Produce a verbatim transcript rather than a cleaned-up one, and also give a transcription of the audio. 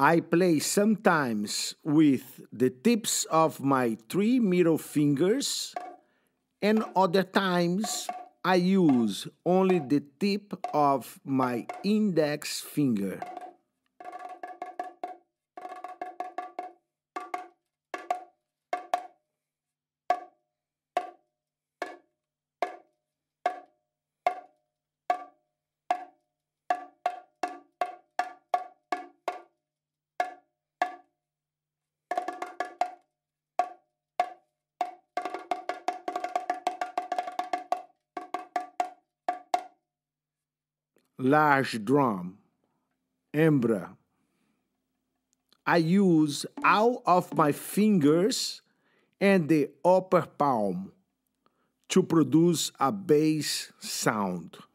I play sometimes with the tips of my three middle fingers, and other times I use only the tip of my index finger. Large drum, embra. I use all of my fingers and the upper palm to produce a bass sound.